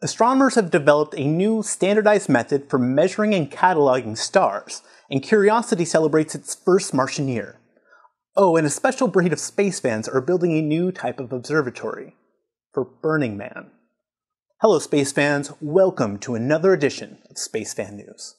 Astronomers have developed a new standardized method for measuring and cataloging stars, and Curiosity celebrates its first Martian year. Oh, and a special breed of space fans are building a new type of observatory for Burning Man. Hello, space fans. Welcome to another edition of Space Fan News.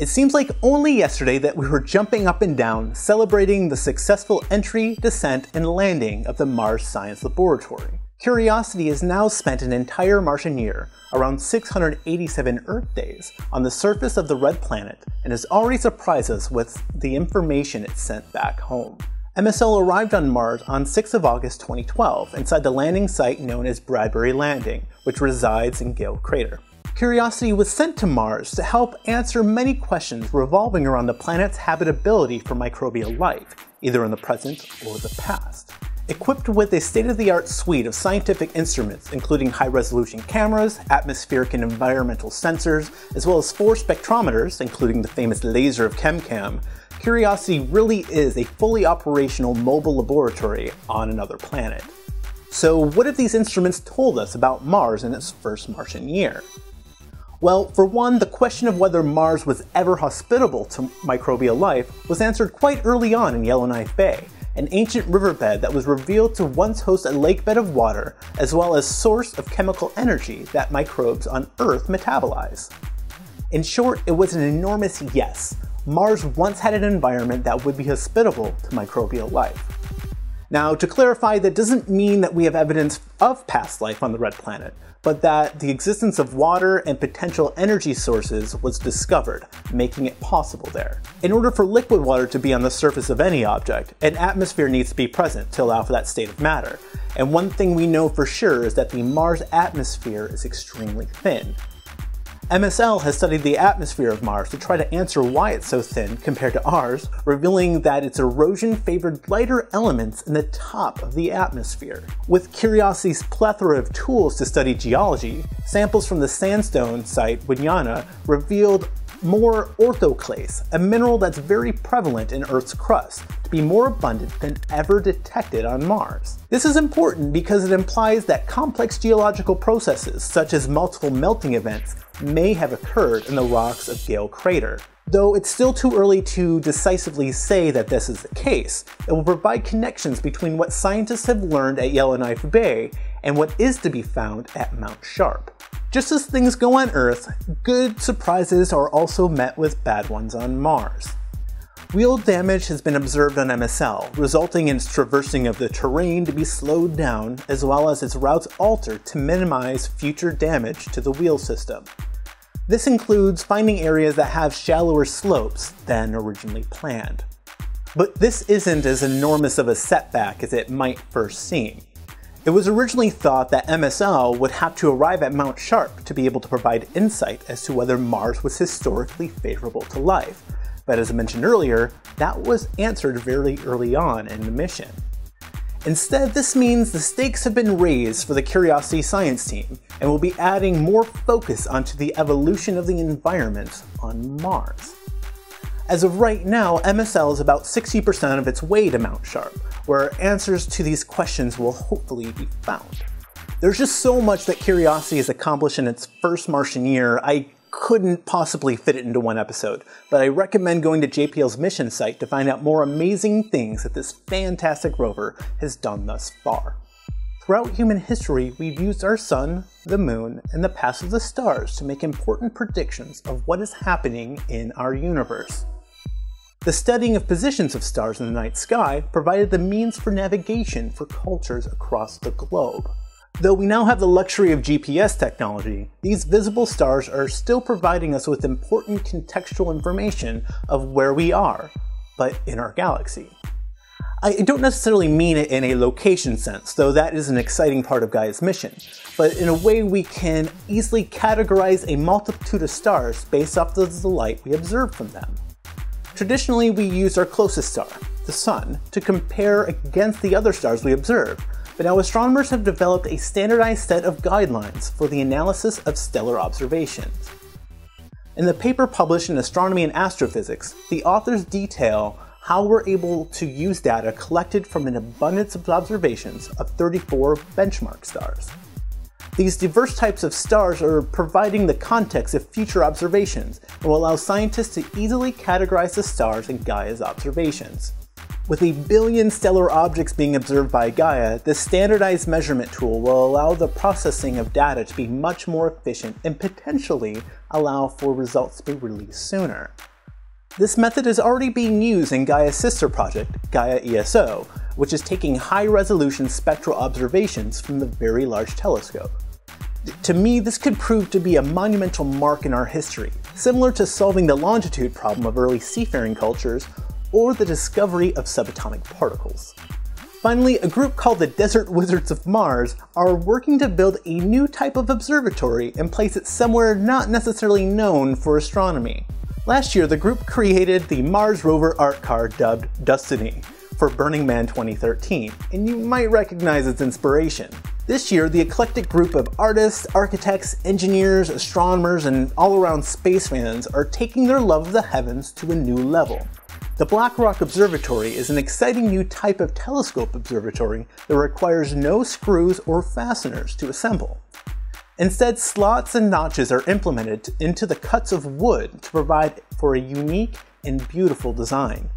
It seems like only yesterday that we were jumping up and down celebrating the successful entry, descent, and landing of the Mars Science Laboratory. Curiosity has now spent an entire Martian year, around 687 Earth days, on the surface of the red planet and has already surprised us with the information it sent back home. MSL arrived on Mars on 6th of August 2012 inside the landing site known as Bradbury Landing, which resides in Gale Crater. Curiosity was sent to Mars to help answer many questions revolving around the planet's habitability for microbial life, either in the present or the past. Equipped with a state-of-the-art suite of scientific instruments, including high-resolution cameras, atmospheric and environmental sensors, as well as four spectrometers, including the famous laser of ChemCam, Curiosity really is a fully operational mobile laboratory on another planet. So what have these instruments told us about Mars in its first Martian year? Well, for one, the question of whether Mars was ever hospitable to microbial life was answered quite early on in Yellowknife Bay, an ancient riverbed that was revealed to once host a lakebed of water, as well as source of chemical energy that microbes on Earth metabolize. In short, it was an enormous yes. Mars once had an environment that would be hospitable to microbial life. Now, to clarify, that doesn't mean that we have evidence of past life on the red planet, but that the existence of water and potential energy sources was discovered, making it possible there. In order for liquid water to be on the surface of any object, an atmosphere needs to be present to allow for that state of matter. And one thing we know for sure is that the Mars atmosphere is extremely thin. MSL has studied the atmosphere of Mars to try to answer why it's so thin compared to ours, revealing that its erosion favored lighter elements in the top of the atmosphere. With Curiosity's plethora of tools to study geology, samples from the sandstone site Winyana revealed more orthoclase, a mineral that's very prevalent in Earth's crust, to be more abundant than ever detected on Mars. This is important because it implies that complex geological processes, such as multiple melting events, may have occurred in the rocks of Gale Crater. Though it's still too early to decisively say that this is the case, it will provide connections between what scientists have learned at Yellowknife Bay and what is to be found at Mount Sharp. Just as things go on Earth, good surprises are also met with bad ones on Mars. Real damage has been observed on MSL, resulting in its traversing of the terrain to be slowed down, as well as its routes altered to minimize future damage to the wheel system. This includes finding areas that have shallower slopes than originally planned. But this isn't as enormous of a setback as it might first seem. It was originally thought that MSL would have to arrive at Mount Sharp to be able to provide insight as to whether Mars was historically favorable to life, but as I mentioned earlier, that was answered very early on in the mission. Instead, this means the stakes have been raised for the Curiosity science team, and will be adding more focus onto the evolution of the environment on Mars. As of right now, MSL is about 60% of its way to Mount Sharp, where answers to these questions will hopefully be found. There's just so much that Curiosity has accomplished in its first Martian year, I couldn't possibly fit it into one episode, but I recommend going to JPL's mission site to find out more amazing things that this fantastic rover has done thus far. Throughout human history, we've used our sun, the moon, and the paths of the stars to make important predictions of what is happening in our universe. The studying of positions of stars in the night sky provided the means for navigation for cultures across the globe. Though we now have the luxury of GPS technology, these visible stars are still providing us with important contextual information of where we are, but in our galaxy. I don't necessarily mean it in a location sense, though that is an exciting part of Gaia's mission, but in a way we can easily categorize a multitude of stars based off of the light we observe from them. Traditionally, we use our closest star, the Sun, to compare against the other stars we observe, but now astronomers have developed a standardized set of guidelines for the analysis of stellar observations. In the paper published in Astronomy and Astrophysics, the authors detail how we're able to use data collected from an abundance of observations of 34 benchmark stars. These diverse types of stars are providing the context of future observations and will allow scientists to easily categorize the stars in Gaia's observations. With a billion stellar objects being observed by Gaia, this standardized measurement tool will allow the processing of data to be much more efficient and potentially allow for results to be released sooner. This method is already being used in Gaia's sister project, Gaia ESO, which is taking high-resolution spectral observations from the Very Large Telescope. To me, this could prove to be a monumental mark in our history, similar to solving the longitude problem of early seafaring cultures or the discovery of subatomic particles. Finally, a group called the Desert Wizards of Mars are working to build a new type of observatory and place it somewhere not necessarily known for astronomy. Last year, the group created the Mars rover art car dubbed Destiny for Burning Man 2013, and you might recognize its inspiration. This year, the eclectic group of artists, architects, engineers, astronomers, and all-around space fans are taking their love of the heavens to a new level. The Black Rock Observatory is an exciting new type of telescope observatory that requires no screws or fasteners to assemble. Instead, slots and notches are implemented into the cuts of wood to provide for a unique and beautiful design.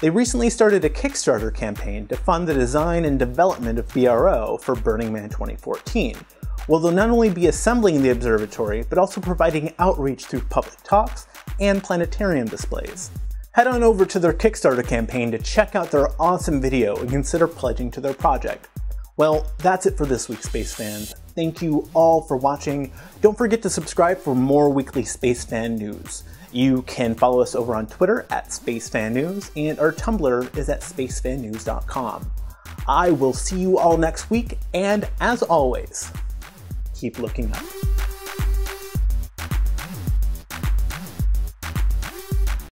They recently started a Kickstarter campaign to fund the design and development of BRO for Burning Man 2014, where they'll not only be assembling the observatory, but also providing outreach through public talks and planetarium displays. Head on over to their Kickstarter campaign to check out their awesome video and consider pledging to their project. Well, that's it for this week, space fans. Thank you all for watching. Don't forget to subscribe for more weekly Space Fan News. You can follow us over on Twitter at Space Fan News, and our Tumblr is at spacefannews.com. I will see you all next week, and as always, keep looking up.